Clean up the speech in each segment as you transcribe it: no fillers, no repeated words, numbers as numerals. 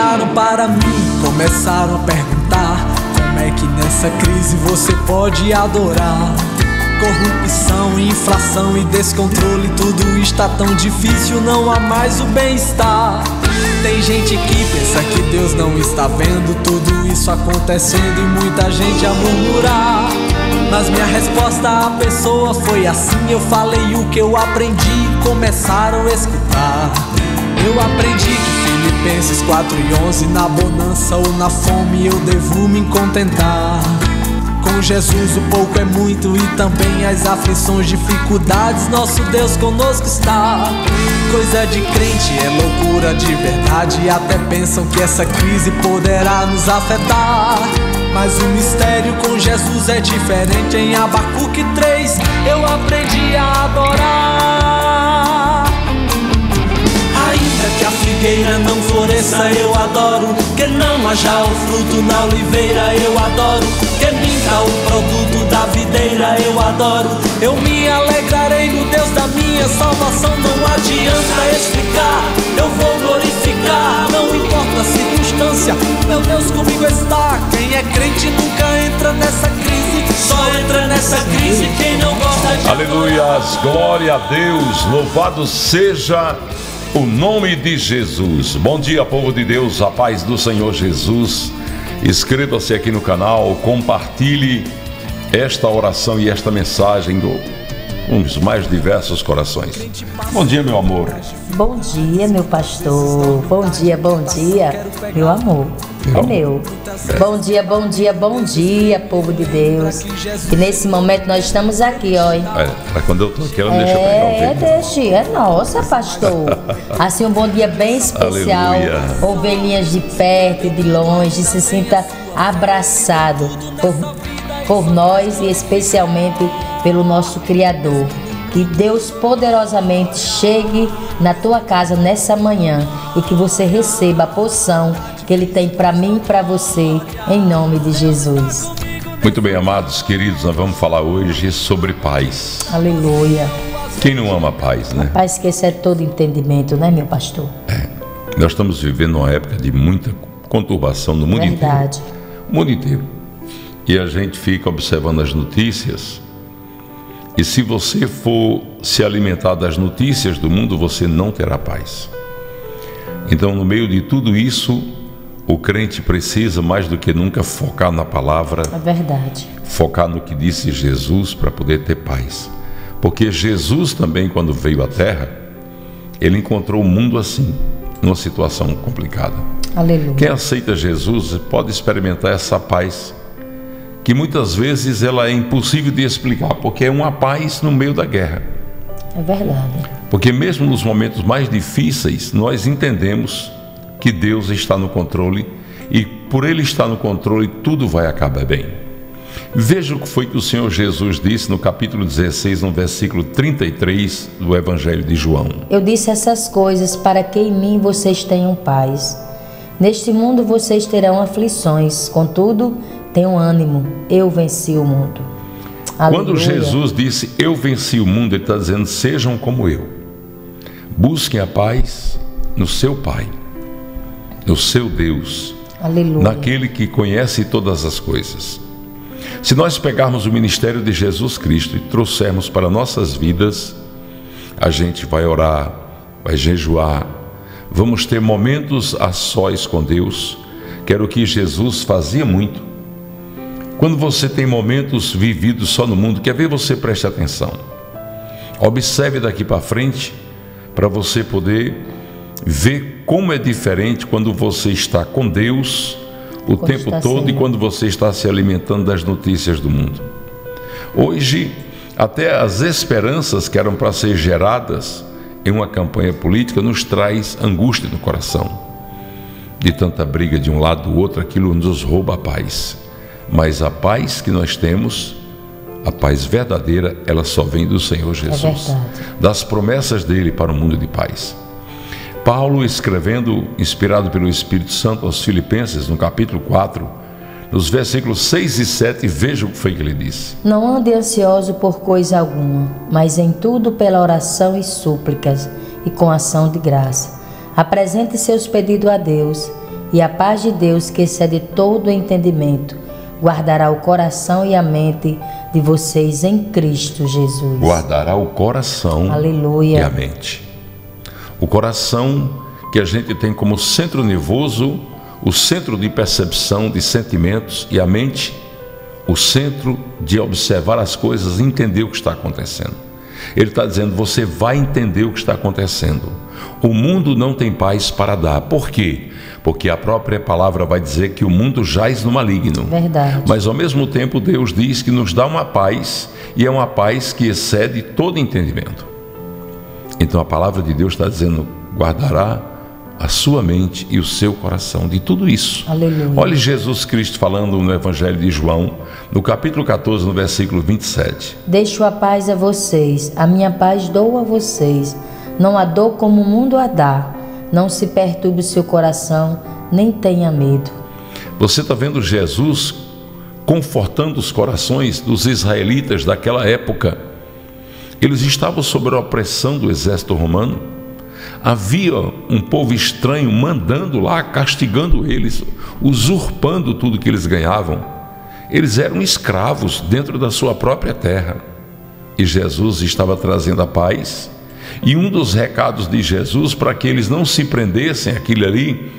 chegaram para mim, começaram a perguntar: como é que nessa crise você pode adorar? Corrupção, inflação e descontrole, tudo está tão difícil, não há mais o bem-estar. Tem gente que pensa que Deus não está vendo tudo isso acontecendo e muita gente a murmurar. Mas minha resposta à pessoa foi assim: eu falei o que eu aprendi e começaram a escutar. Eu aprendi que Filipenses 4:11, na bonança ou na fome eu devo me contentar. Com Jesus o pouco é muito e também as aflições, dificuldades, nosso Deus conosco está. Coisa de crente é loucura de verdade, até pensam que essa crise poderá nos afetar. Mas o mistério com Jesus é diferente, em Abacuque 3 eu aprendi a adorar. Ainda que a figueira não floresça eu adoro, que não haja o fruto na oliveira eu adoro, que minta o produto da videira eu adoro. Eu me alegrarei no Deus da minha salvação, não adianta explicar, eu vou glorificar. Não importa a circunstância, meu Deus comigo está. Quem é crente nunca entra nessa crise, só entra nessa crise quem não gosta de... Aleluia, glória a Deus, louvado seja o nome de Jesus. Bom dia, povo de Deus, a paz do Senhor Jesus. Inscreva-se aqui no canal, compartilhe esta oração e esta mensagem com os mais diversos corações. Bom dia, meu amor. Bom dia, meu pastor. Bom dia, meu amor. É meu. Bom dia, povo de Deus. E nesse momento nós estamos aqui, ó. É, quando eu tô aqui, ela deixa pegar o vídeo. É nossa, pastor. Assim, um bom dia bem especial. Aleluia. Ovelhinhas de perto e de longe, se sinta abraçado por nós e especialmente pelo nosso Criador. Que Deus poderosamente chegue na tua casa nessa manhã e que você receba a porção que Ele tem para mim e para você, em nome de Jesus. Muito bem, amados, queridos, nós vamos falar hoje sobre paz. Aleluia. Quem não ama a paz, né? A paz que excede todo entendimento, né, meu pastor? É. Nós estamos vivendo uma época de muita conturbação no mundo inteiro. Verdade. O mundo inteiro. E a gente fica observando as notícias. E se você for se alimentar das notícias do mundo, você não terá paz. Então, no meio de tudo isso, o crente precisa mais do que nunca focar na palavra. É verdade. Focar no que disse Jesus para poder ter paz. Porque Jesus também, quando veio à terra, ele encontrou o mundo assim, numa situação complicada. Aleluia. Quem aceita Jesus pode experimentar essa paz, que muitas vezes ela é impossível de explicar, porque é uma paz no meio da guerra. É verdade. Porque mesmo nos momentos mais difíceis, nós entendemos que Deus está no controle e por Ele estar no controle, tudo vai acabar bem. Veja o que foi que o Senhor Jesus disse no capítulo 16, no versículo 33 do Evangelho de João. Eu disse essas coisas para que em mim vocês tenham paz. Neste mundo vocês terão aflições, contudo... tenham ânimo, eu venci o mundo. Aleluia. Quando Jesus disse, eu venci o mundo, ele está dizendo, sejam como eu. Busquem a paz no seu Pai, no seu Deus. Aleluia. Naquele que conhece todas as coisas. Se nós pegarmos o ministério de Jesus Cristo e trouxermos para nossas vidas, a gente vai orar, vai jejuar, vamos ter momentos a sós com Deus, que era o que Jesus fazia muito. Quando você tem momentos vividos só no mundo, quer ver, você preste atenção. Observe daqui para frente, para você poder ver como é diferente quando você está com Deus o tempo todo e quando você está se alimentando das notícias do mundo. Hoje, até as esperanças que eram para ser geradas em uma campanha política nos traz angústia no coração. De tanta briga de um lado do outro, aquilo nos rouba a paz. Mas a paz que nós temos, a paz verdadeira, ela só vem do Senhor Jesus, das promessas dele para o mundo de paz. Paulo, escrevendo, inspirado pelo Espírito Santo aos Filipenses, no capítulo 4, nos versículos 6 e 7, veja o que foi que ele disse. Não ande ansioso por coisa alguma, mas em tudo pela oração e súplicas, e com ação de graça. Apresente seus pedidos a Deus, E a paz de Deus, que excede todo o entendimento, guardará o coração e a mente de vocês em Cristo Jesus. Guardará o coração, aleluia, e a mente. O coração, que a gente tem como centro nervoso, o centro de percepção de sentimentos, e a mente, o centro de observar as coisas e entender o que está acontecendo. Ele está dizendo, você vai entender o que está acontecendo. O mundo não tem paz para dar. Por quê? Porque a própria palavra vai dizer que o mundo jaz no maligno. Verdade. Mas ao mesmo tempo Deus diz que nos dá uma paz, e é uma paz que excede todo entendimento. Então a palavra de Deus está dizendo, guardará a sua mente e o seu coração de tudo isso. Aleluia. Olhe Jesus Cristo falando no Evangelho de João, no capítulo 14, no versículo 27. Deixo a paz a vocês, a minha paz dou a vocês. Não a dou como o mundo a dá. Não se perturbe o seu coração, nem tenha medo. Você está vendo Jesus confortando os corações dos israelitas daquela época. Eles estavam sob a opressão do exército romano. Havia um povo estranho mandando lá, castigando eles, usurpando tudo que eles ganhavam. Eles eram escravos dentro da sua própria terra. E Jesus estava trazendo a paz. E um dos recados de Jesus para que eles não se prendessem àquilo ali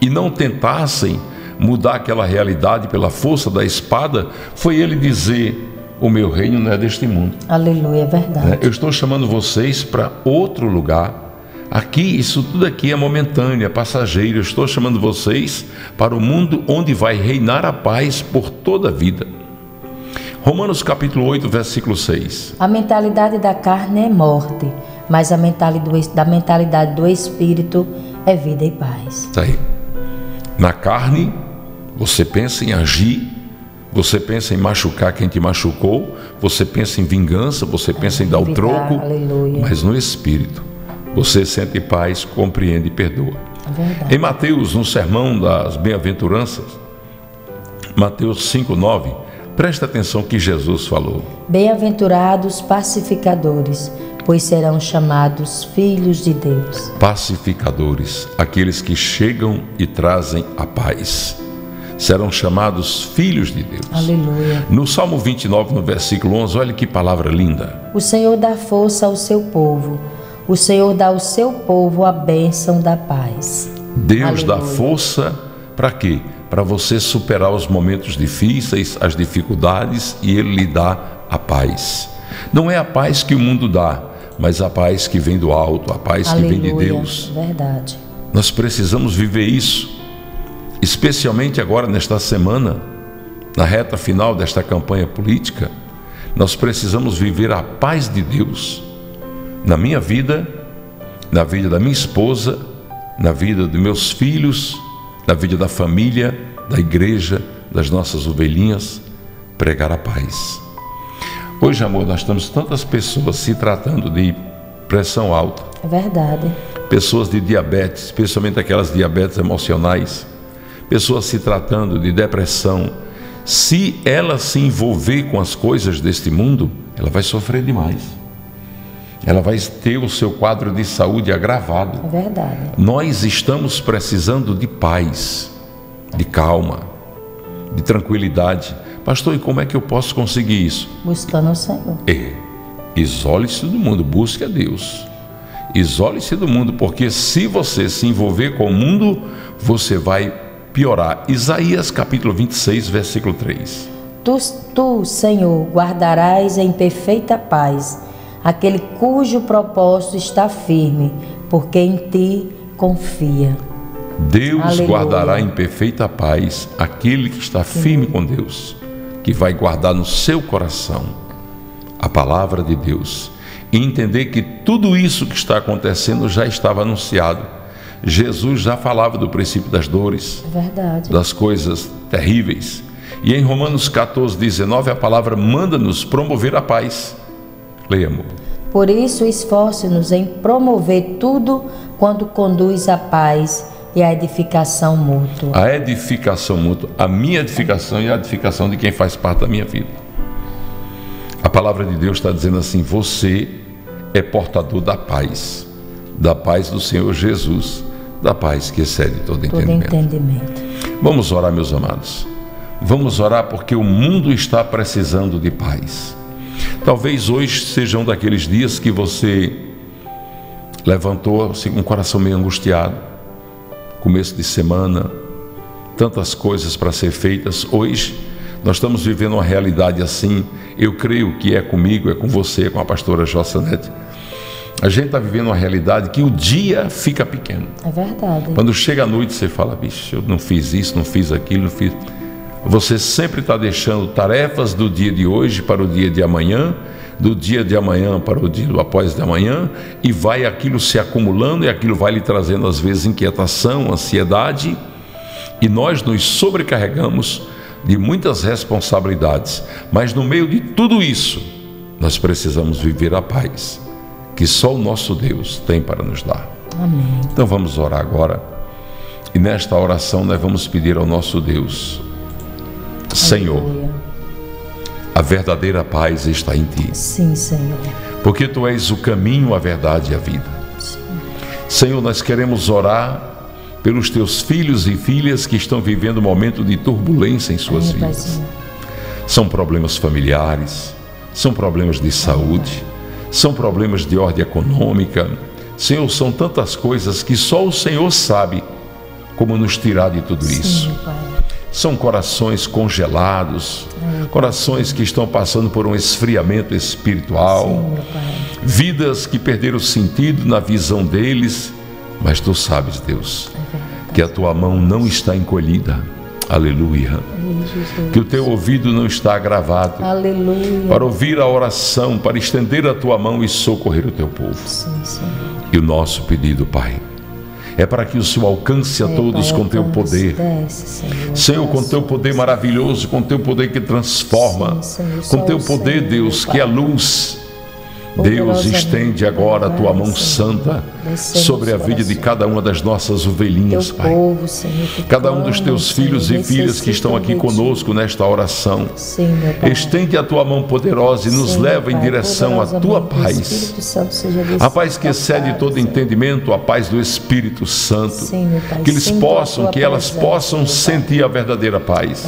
e não tentassem mudar aquela realidade pela força da espada, foi ele dizer, o meu reino não é deste mundo. Aleluia, é verdade. Eu estou chamando vocês para outro lugar. Aqui, isso tudo aqui é momentâneo, é passageiro. Eu estou chamando vocês para o mundo onde vai reinar a paz por toda a vida. Romanos capítulo 8, versículo 6. A mentalidade da carne é morte, mas a mentalidade do Espírito é vida e paz. Tá aí. Na carne, você pensa em agir, você pensa em machucar quem te machucou, você pensa em vingança, você pensa em dar o troco, aleluia. Mas no Espírito você sente paz, compreende e perdoa. É em Mateus, no sermão das bem-aventuranças, Mateus 5,9, presta atenção que Jesus falou. Bem-aventurados pacificadores, pois serão chamados filhos de Deus. Pacificadores, aqueles que chegam e trazem a paz, serão chamados filhos de Deus. Aleluia. No Salmo 29, no versículo 11, olha que palavra linda. O Senhor dá força ao seu povo. O Senhor dá ao seu povo a bênção da paz. Deus, aleluia, dá força para quê? Para você superar os momentos difíceis, as dificuldades, e Ele lhe dá a paz. Não é a paz que o mundo dá, mas a paz que vem do alto, a paz, aleluia, que vem de Deus. Verdade. Nós precisamos viver isso, especialmente agora nesta semana, na reta final desta campanha política. Nós precisamos viver a paz de Deus na minha vida, na vida da minha esposa, na vida dos meus filhos, na vida da família, da igreja, das nossas ovelhinhas. Pregar a paz. Hoje, amor, nós temos tantas pessoas se tratando de pressão alta. É verdade. Pessoas de diabetes, especialmente aquelas diabetes emocionais. Pessoas se tratando de depressão. Se ela se envolver com as coisas deste mundo, ela vai sofrer demais. Ela vai ter o seu quadro de saúde agravado. É verdade. Nós estamos precisando de paz, de calma, de tranquilidade. Pastor, e como é que eu posso conseguir isso? Buscando o Senhor. Isole-se do mundo, busque a Deus. Isole-se do mundo, porque se você se envolver com o mundo, você vai piorar. Isaías capítulo 26, versículo 3. Tu, Senhor, guardarás em perfeita paz aquele cujo propósito está firme, porque em ti confia. Deus, aleluia, guardará em perfeita paz aquele que está firme com Deus, que vai guardar no seu coração a palavra de Deus. E entender que tudo isso que está acontecendo já estava anunciado. Jesus já falava do princípio das dores, verdade, das coisas terríveis. E em Romanos 14, 19, a palavra manda-nos promover a paz. Leia, amor. Por isso, esforce-nos em promover tudo quanto conduz à paz e à edificação mútua. A edificação mútua, a minha edificação e a edificação de quem faz parte da minha vida. A palavra de Deus está dizendo assim, você é portador da paz do Senhor Jesus, da paz que excede todo entendimento. Vamos orar, meus amados. Vamos orar porque o mundo está precisando de paz. Talvez hoje sejam daqueles dias que você levantou com um coração meio angustiado, começo de semana, tantas coisas para ser feitas. Hoje nós estamos vivendo uma realidade assim, eu creio que é comigo, é com você, com a pastora Josanete. A gente está vivendo uma realidade que o dia fica pequeno. É verdade. Quando chega a noite você fala, bicho, eu não fiz isso, não fiz aquilo, não fiz... Você sempre está deixando tarefas do dia de hoje para o dia de amanhã, do dia de amanhã para o dia do após de amanhã, e vai aquilo se acumulando e aquilo vai lhe trazendo às vezes inquietação, ansiedade, e nós nos sobrecarregamos de muitas responsabilidades. Mas no meio de tudo isso, nós precisamos viver a paz que só o nosso Deus tem para nos dar. Amém. Então vamos orar agora, e nesta oração nós vamos pedir ao nosso Deus: Senhor, a verdadeira paz está em Ti. Sim, Senhor. Porque Tu és o caminho, a verdade e a vida. Sim. Senhor, nós queremos orar pelos Teus filhos e filhas que estão vivendo um momento de turbulência em suas vidas. Paizinho. São problemas familiares, são problemas de saúde, são problemas de ordem econômica. Senhor, são tantas coisas que só o Senhor sabe como nos tirar de tudo isso. Meu Pai. São corações congelados, corações que estão passando por um esfriamento espiritual, vidas que perderam sentido na visão deles, mas Tu sabes, Deus, que a Tua mão não está encolhida, aleluia, que o Teu ouvido não está agravado, aleluia, para ouvir a oração, para estender a Tua mão e socorrer o Teu povo. E o nosso pedido, Pai, é para que o Senhor alcance a todos com Teu poder. Senhor, com Teu poder maravilhoso, com Teu poder que transforma, com Teu poder, Deus, que é a luz. Deus, estende agora a Tua mão santa sobre a vida de cada uma das nossas ovelhinhas, Pai. Cada um dos Teus filhos e filhas que estão aqui conosco nesta oração. Estende a Tua mão poderosa e nos leva em direção à Tua paz. A paz que excede todo entendimento, a paz do Espírito Santo. Que eles possam, que elas possam sentir a verdadeira paz.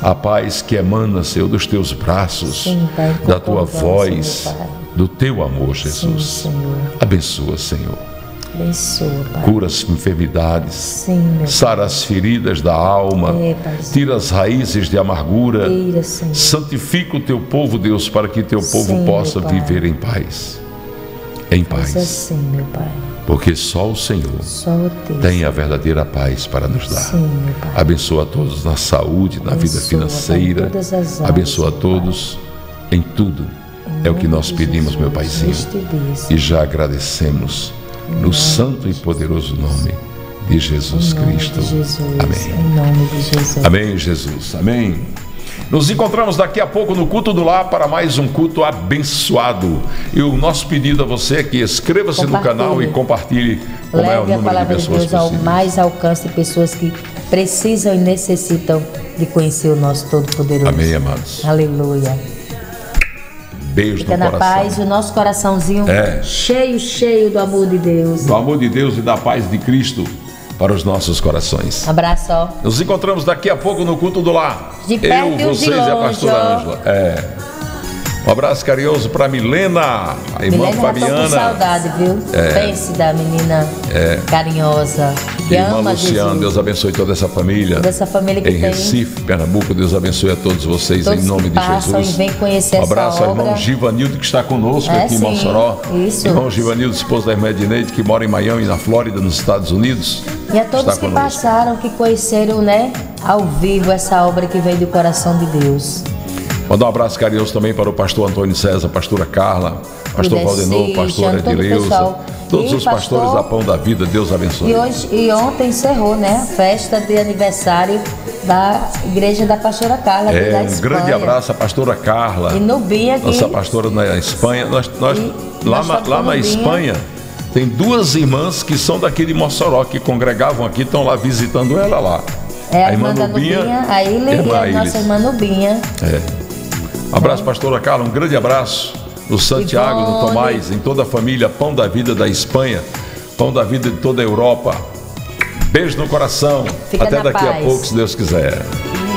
A paz que emana, Senhor, dos Teus braços, da Tua voz, do Teu amor, Jesus. Sim, Senhor. Abençoa, Senhor. Abençoa, Pai. Cura as enfermidades. Sim, sara as feridas da alma. Tira as raízes de amargura. Santifica o Teu povo, Deus, para que Teu povo possa viver em paz. Em paz. Assim, meu Pai. Porque só o Senhor tem a verdadeira paz para nos dar. Sim, meu Pai. Abençoa a todos na saúde, na vida financeira. Pai, áreas, abençoa a todos, Pai, em tudo. É o que nós pedimos, meu Paizinho, e já agradecemos no santo e poderoso nome de Jesus Cristo. Amém. Amém, Jesus. Amém. Nos encontramos daqui a pouco no Culto do Lar para mais um culto abençoado. E o nosso pedido a você é que inscreva-se no canal e compartilhe o maior número de pessoas possível. Leve a palavra de Deus ao mais alcance de pessoas que precisam e necessitam de conhecer o nosso Todo-Poderoso. Amém, amados. Aleluia. Beijo Fica no na coração. Paz, o nosso coraçãozinho cheio, cheio do amor de Deus. Do amor de Deus e da paz de Cristo para os nossos corações. Um abraço. Nos encontramos daqui a pouco no Culto do Lar. De perto, eu, vocês e a pastora Ângela. Um abraço carinhoso para Milena, a irmã Fabiana. Eu tô com saudade, viu? Pense da menina carinhosa. Que irmã ama Luciana, Jesus. Deus abençoe toda essa família. Toda essa família que em Recife, Pernambuco, Deus abençoe a todos vocês, todos em nome de Jesus. Vem conhecer um abraço ao irmão Givanildo que está conosco aqui em Mossoró. Isso. Irmão Givanildo, esposo da irmã Edineide, que mora em Miami, na Flórida, nos Estados Unidos. E a todos que passaram, que conheceram, ao vivo essa obra que veio do coração de Deus. Mandar um abraço carinhoso também para o pastor Antônio César, pastora Carla, pastor Valdenor, pastora Edileuza, todos os pastores da Pão da Vida, Deus abençoe. E ontem encerrou, a festa de aniversário da igreja da pastora Carla. Um grande abraço à pastora Carla. E Nubinha, nossa pastora na Espanha. Lá na Espanha tem duas irmãs que são daqui de Mossoró, que congregavam aqui, estão lá visitando ela lá. A irmã Nubinha, a Ilha e a nossa irmã Nubinha. Um abraço, pastora Carla, um grande abraço no Santiago, no Tomás, em toda a família Pão da Vida da Espanha, Pão da Vida de toda a Europa. Beijo no coração. Fica até daqui a pouco, se Deus quiser.